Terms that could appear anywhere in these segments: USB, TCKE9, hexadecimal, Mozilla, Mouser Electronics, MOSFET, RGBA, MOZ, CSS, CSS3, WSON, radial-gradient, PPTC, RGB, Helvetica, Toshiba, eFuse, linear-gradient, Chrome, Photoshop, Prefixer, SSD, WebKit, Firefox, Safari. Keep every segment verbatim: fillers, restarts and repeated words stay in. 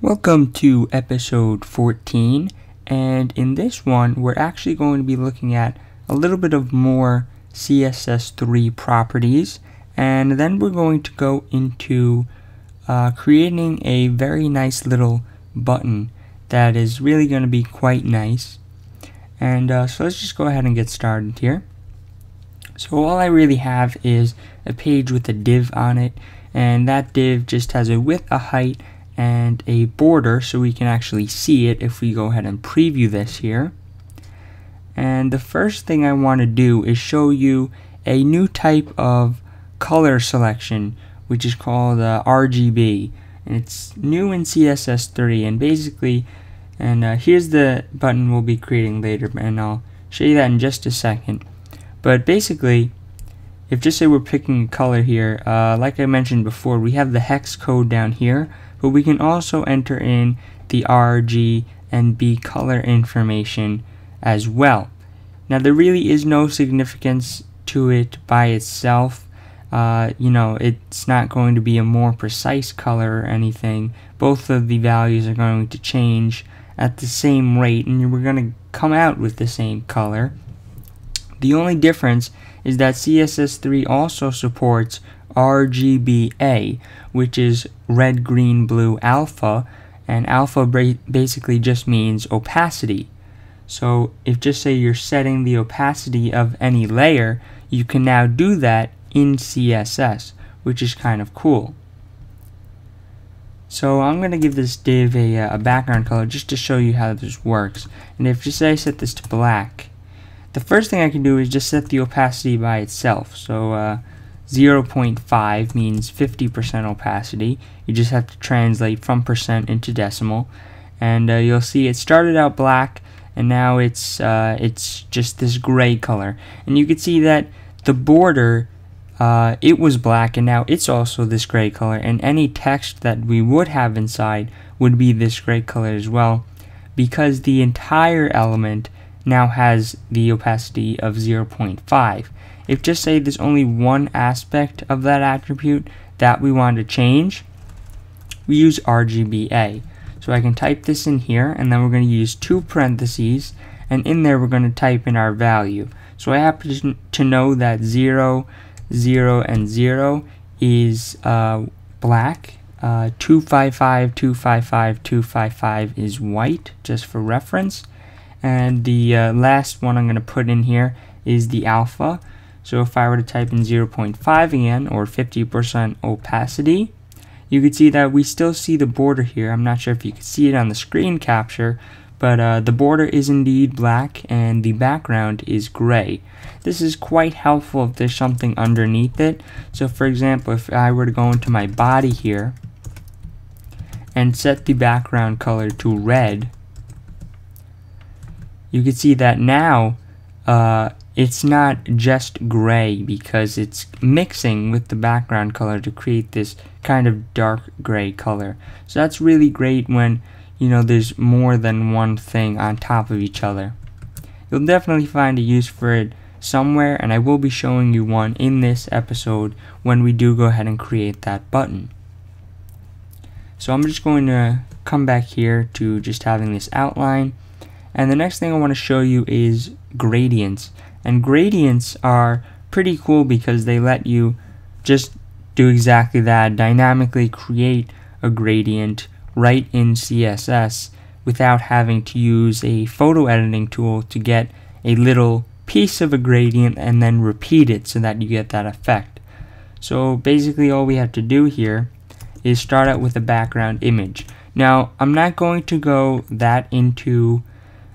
Welcome to episode fourteen, and in this one we're actually going to be looking at a little bit of more C S S three properties, and then we're going to go into uh, creating a very nice little button that is really going to be quite nice. And uh, so let's just go ahead and get started here. So all I really have is a page with a div on it, and that div just has a width, a height, and a border, so we can actually see it if we go ahead and preview this here. And the first thing I want to do is show you a new type of color selection, which is called uh, R G B, and it's new in C S S three. And basically, and uh, here's the button we'll be creating later, and I'll show you that in just a second. But basically, if just say we're picking a color here, uh, like I mentioned before, we have the hex code down here, but we can also enter in the R, G, and B color information as well. Now, there really is no significance to it by itself. Uh, you know, it's not going to be a more precise color or anything. Both of the values are going to change at the same rate, and we're going to come out with the same color. The only difference is that C S S three also supports R G B A, which is red, green, blue, alpha, and alpha basically just means opacity. So if just say you're setting the opacity of any layer, you can now do that in C S S, which is kind of cool. So I'm going to give this div a, a background color just to show you how this works. And if just say I set this to black, the first thing I can do is just set the opacity by itself. So uh, zero point five means fifty percent opacity. You just have to translate from percent into decimal, and uh, you'll see it started out black, and now it's uh, it's just this gray color. And you can see that the border, uh, it was black, and now it's also this gray color, and any text that we would have inside would be this gray color as well, because the entire element now has the opacity of zero point five. If just say there's only one aspect of that attribute that we want to change, we use R G B A. So I can type this in here, and then we're going to use two parentheses, and in there we're going to type in our value. So I happen to know that zero, zero, and zero is uh, black, uh, two five five, two five five, two five five is white, just for reference, and the uh, last one I'm going to put in here is the alpha. So if I were to type in zero point five again, or fifty percent opacity, you could see that we still see the border here. I'm not sure if you can see it on the screen capture, but uh, the border is indeed black and the background is gray. This is quite helpful if there's something underneath it. So for example, if I were to go into my body here and set the background color to red, you can see that now uh, it's not just gray, because it's mixing with the background color to create this kind of dark gray color. So that's really great when, you know, there's more than one thing on top of each other. You'll definitely find a use for it somewhere, and I will be showing you one in this episode when we do go ahead and create that button. So I'm just going to come back here to just having this outline, and the next thing I want to show you is gradients. And gradients are pretty cool because they let you just do exactly that, dynamically create a gradient right in C S S without having to use a photo editing tool to get a little piece of a gradient and then repeat it so that you get that effect. So basically all we have to do here is start out with a background image. Now, I'm not going to go that into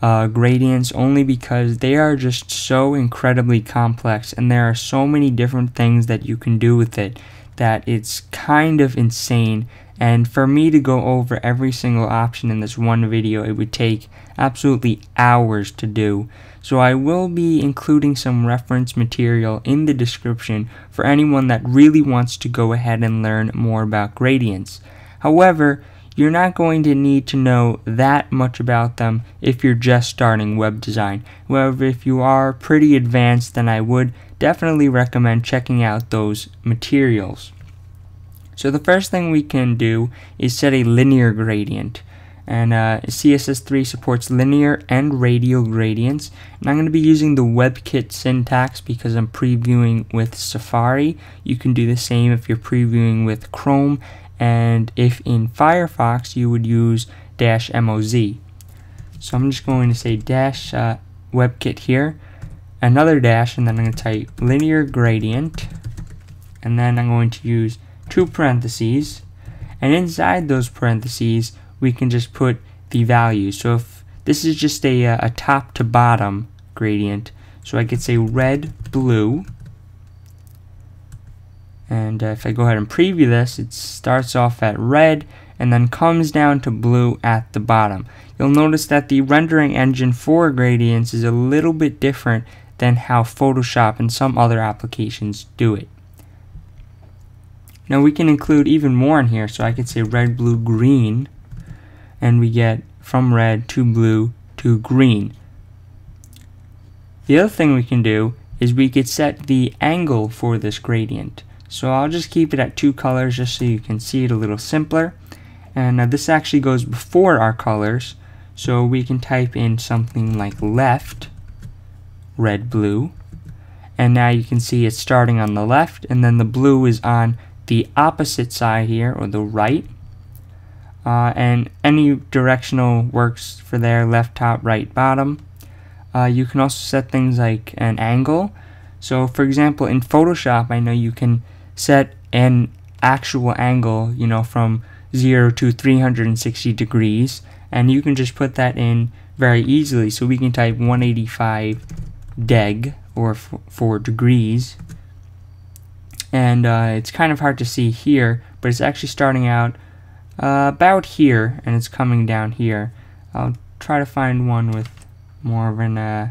Uh, gradients, only because they are just so incredibly complex, and there are so many different things that you can do with it that it's kind of insane, and for me to go over every single option in this one video, it would take absolutely hours to do. So I will be including some reference material in the description for anyone that really wants to go ahead and learn more about gradients. However, you're not going to need to know that much about them if you're just starting web design. However, if you are pretty advanced, then I would definitely recommend checking out those materials. So the first thing we can do is set a linear gradient. And uh, C S S three supports linear and radial gradients. And I'm going to be using the WebKit syntax because I'm previewing with Safari. You can do the same if you're previewing with Chrome. And if in Firefox, you would use dash M O Z. So I'm just going to say dash uh, WebKit here, another dash, and then I'm going to type linear gradient. And then I'm going to use two parentheses. And inside those parentheses, we can just put the value. So if this is just a, a top to bottom gradient, so I could say red, blue, and if I go ahead and preview this, it starts off at red and then comes down to blue at the bottom. You'll notice that the rendering engine for gradients is a little bit different than how Photoshop and some other applications do it. Now we can include even more in here, so I could say red, blue, green, and we get from red to blue to green. The other thing we can do is we could set the angle for this gradient. So I'll just keep it at two colors just so you can see it a little simpler. And uh, this actually goes before our colors, so we can type in something like left, red, blue, and now you can see it's starting on the left, and then the blue is on the opposite side here, or the right. Uh, and any directional works for there, left, top, right, bottom. Uh, you can also set things like an angle. So for example, in Photoshop, I know you can set an actual angle, you know, from zero to three hundred sixty degrees, and you can just put that in very easily. So we can type one eighty-five deg, or four degrees, and uh, it's kind of hard to see here, but it's actually starting out Uh, about here, and it's coming down here. I'll try to find one with more of an, uh,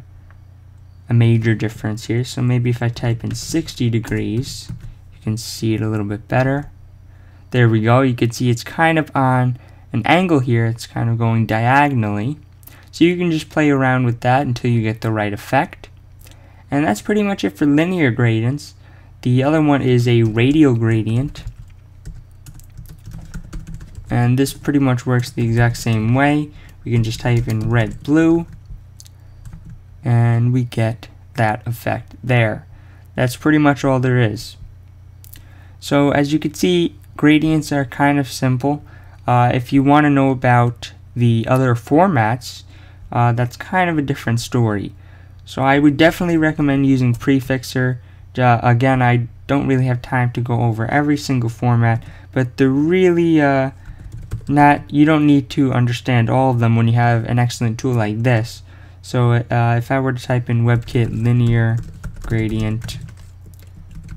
a major difference here. So maybe if I type in sixty degrees, you can see it a little bit better. There we go. You can see it's kind of on an angle here. It's kind of going diagonally. So you can just play around with that until you get the right effect. And that's pretty much it for linear gradients. The other one is a radial gradient. And this pretty much works the exact same way. We can just type in red, blue, and we get that effect there. That's pretty much all there is. So as you can see, gradients are kind of simple. Uh, if you want to know about the other formats, uh, that's kind of a different story. So I would definitely recommend using Prefixer. Uh, again, I don't really have time to go over every single format, but they're really... Uh, Not, you don't need to understand all of them when you have an excellent tool like this. So uh, if I were to type in WebKit linear gradient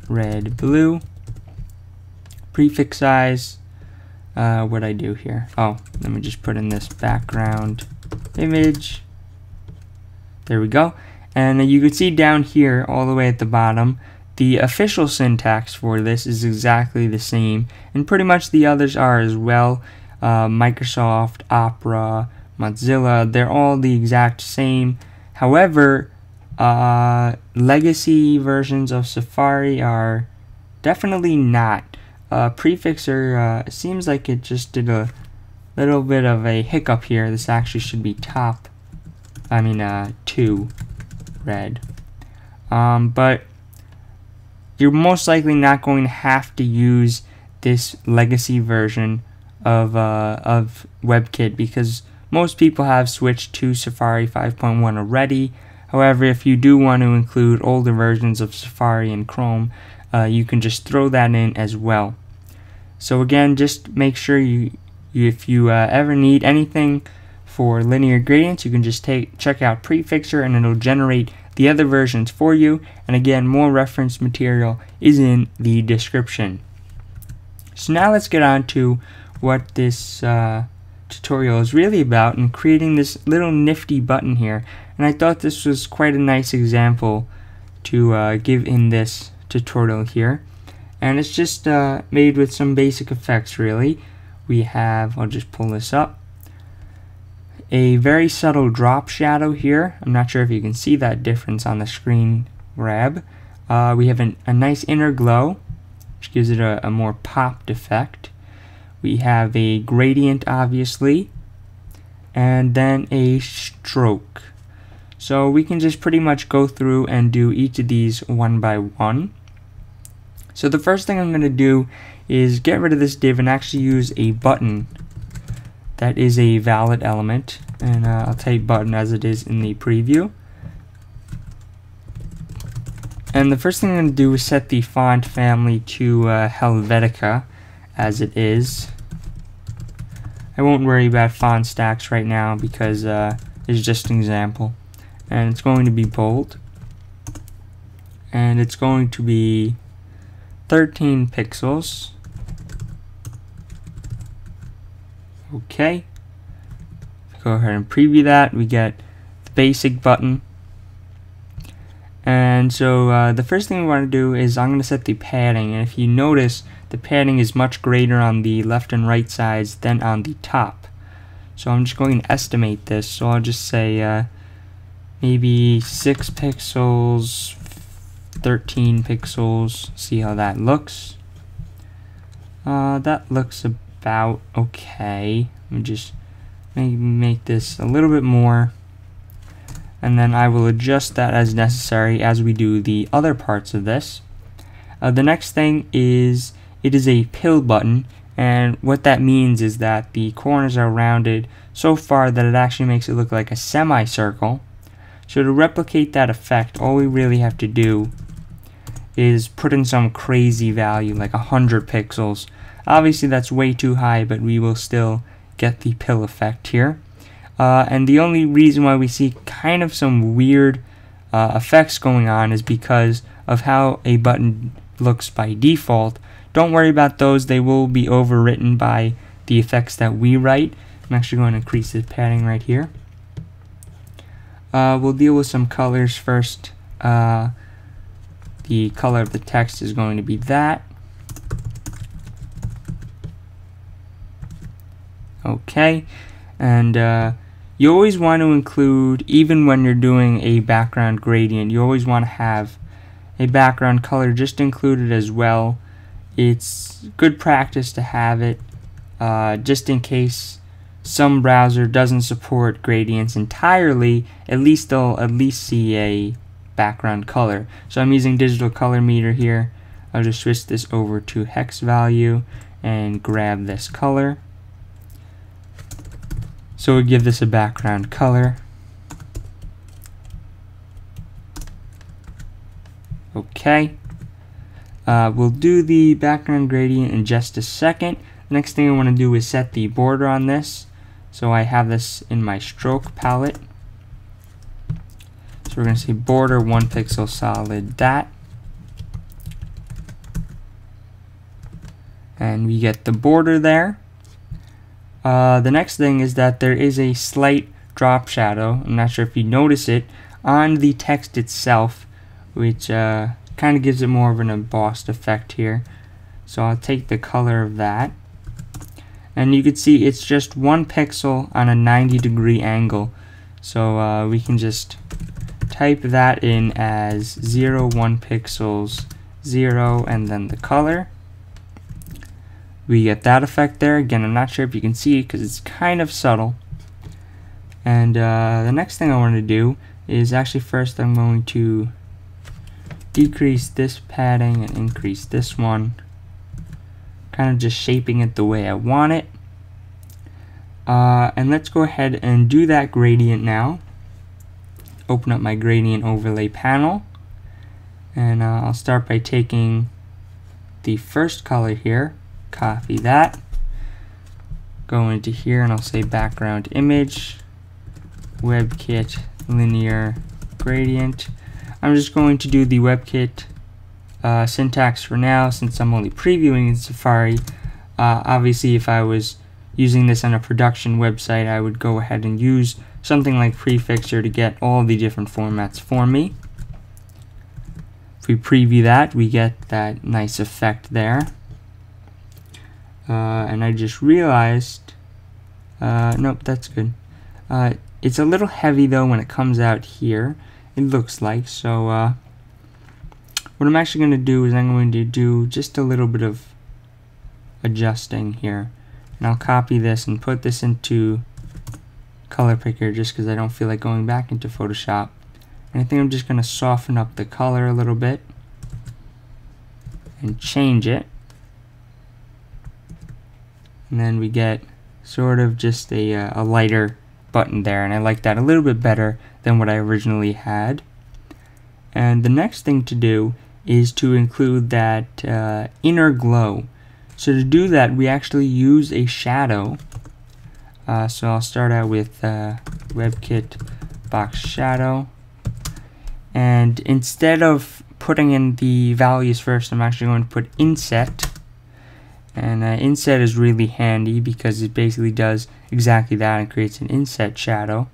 red blue, prefix size, uh, what I do here? Oh, let me just put in this background image. There we go. And you can see down here all the way at the bottom, the official syntax for this is exactly the same, and pretty much the others are as well. Uh, Microsoft, Opera, Mozilla, they're all the exact same. However, uh, legacy versions of Safari are definitely not. Uh, Prefixer, uh, seems like it just did a little bit of a hiccup here. This actually should be top, I mean uh, two red. Um, but you're most likely not going to have to use this legacy version of uh, of WebKit because most people have switched to Safari five point one already. However, if you do want to include older versions of Safari and Chrome, uh, you can just throw that in as well. So again, just make sure you, if you uh, ever need anything for linear gradients, you can just take check out Prefixer and it'll generate the other versions for you. And again, more reference material is in the description. So now let's get on to what this uh, tutorial is really about, and creating this little nifty button here. And I thought this was quite a nice example to uh, give in this tutorial here. And it's just uh, made with some basic effects really. We have, I'll just pull this up, a very subtle drop shadow here. I'm not sure if you can see that difference on the screen grab. Uh, we have an, a nice inner glow, which gives it a, a more popped effect. We have a gradient, obviously, and then a stroke. So we can just pretty much go through and do each of these one by one. So the first thing I'm going to do is get rid of this div and actually use a button that is a valid element, and uh, I'll type button as it is in the preview. And the first thing I'm going to do is set the font family to uh, Helvetica as it is. I won't worry about font stacks right now because uh, it's just an example. And it's going to be bold, and it's going to be thirteen pixels. Okay, go ahead and preview that. We get the basic button. And so uh, the first thing we want to do is I'm going to set the padding, and if you notice, the padding is much greater on the left and right sides than on the top. So I'm just going to estimate this, so I'll just say uh, maybe six pixels, thirteen pixels, see how that looks. Uh, that looks about okay. Let me just maybe make this a little bit more, and then I will adjust that as necessary as we do the other parts of this. Uh, the next thing is it is a pill button, and what that means is that the corners are rounded so far that it actually makes it look like a semicircle. So to replicate that effect, all we really have to do is put in some crazy value like one hundred pixels. Obviously that's way too high, but we will still get the pill effect here. Uh, and the only reason why we see kind of some weird uh, effects going on is because of how a button looks by default. Don't worry about those, they will be overwritten by the effects that we write. I'm actually going to increase the padding right here. Uh, we'll deal with some colors first. Uh, the color of the text is going to be that. Okay, and uh, you always want to include, even when you're doing a background gradient, you always want to have a background color just included as well. It's good practice to have it uh, just in case some browser doesn't support gradients entirely. At least they'll at least see a background color. So I'm using digital color meter here. I'll just switch this over to hex value and grab this color. So we'll give this a background color. Okay, uh, we'll do the background gradient in just a second. The next thing I want to do is set the border on this, so I have this in my stroke palette. So we're going to say border one pixel solid that, and we get the border there. Uh, the next thing is that there is a slight drop shadow. I'm not sure if you notice it on the text itself, which uh, kind of gives it more of an embossed effect here. So I'll take the color of that, and you can see it's just one pixel on a ninety degree angle. So uh, we can just type that in as zero one pixels, zero, and then the color. We get that effect there. Again, I'm not sure if you can see it because it's kind of subtle. And uh, the next thing I want to do is actually first I'm going to decrease this padding and increase this one, kind of just shaping it the way I want it. Uh, and let's go ahead and do that gradient now. Open up my gradient overlay panel, and uh, I'll start by taking the first color here, copy that, go into here, and I'll say background image, WebKit linear gradient. I'm just going to do the WebKit uh, syntax for now since I'm only previewing in Safari. Uh, obviously, if I was using this on a production website, I would go ahead and use something like Prefixer to get all the different formats for me. If we preview that, we get that nice effect there. Uh, and I just realized, uh, nope, that's good. Uh, it's a little heavy though when it comes out here, it looks like. So uh, What I'm actually going to do is I'm going to do just a little bit of adjusting here, and I'll copy this and put this into color picker just because I don't feel like going back into Photoshop. And I think I'm just going to soften up the color a little bit and change it, and then we get sort of just a, uh, a lighter button there, and I like that a little bit better than what I originally had. And the next thing to do is to include that uh, inner glow. So to do that, we actually use a shadow. Uh, so I'll start out with uh, WebKit box shadow, and instead of putting in the values first, I'm actually going to put inset. And uh, inset is really handy because it basically does exactly that. It creates an inset shadow,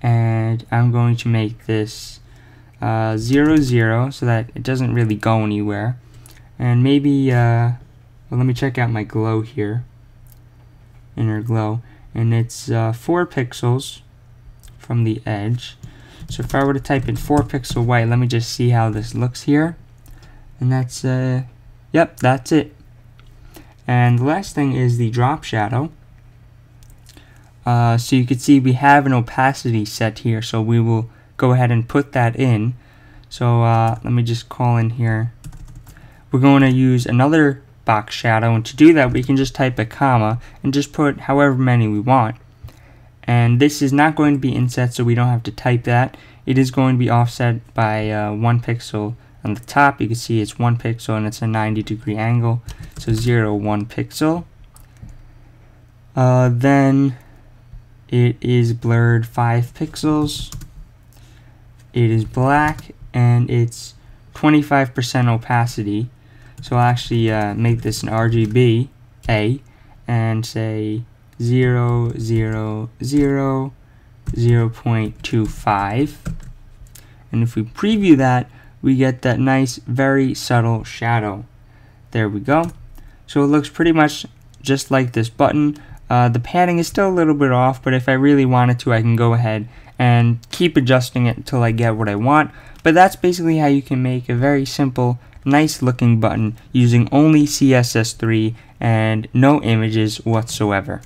and I'm going to make this uh, zero zero so that it doesn't really go anywhere. And maybe uh, well, let me check out my glow here, inner glow, and it's uh, four pixels from the edge. So if I were to type in four pixel white, let me just see how this looks here. And that's uh, yep, that's it. And the last thing is the drop shadow. Uh, so you can see we have an opacity set here, so we will go ahead and put that in. So uh, let me just call in here. We're going to use another box shadow, and to do that we can just type a comma and just put however many we want. And this is not going to be inset, so we don't have to type that. It is going to be offset by uh, one pixel. On the top you can see it's one pixel and it's a ninety degree angle, so zero one pixel. Uh, then it is blurred five pixels, it is black, and it's twenty-five percent opacity. So I'll actually uh, make this an R G B A and say zero zero zero zero point two five, and if we preview that, we get that nice, very subtle shadow. There we go. So it looks pretty much just like this button. Uh, the padding is still a little bit off, but if I really wanted to, I can go ahead and keep adjusting it until I get what I want. But that's basically how you can make a very simple, nice looking button using only C S S three and no images whatsoever.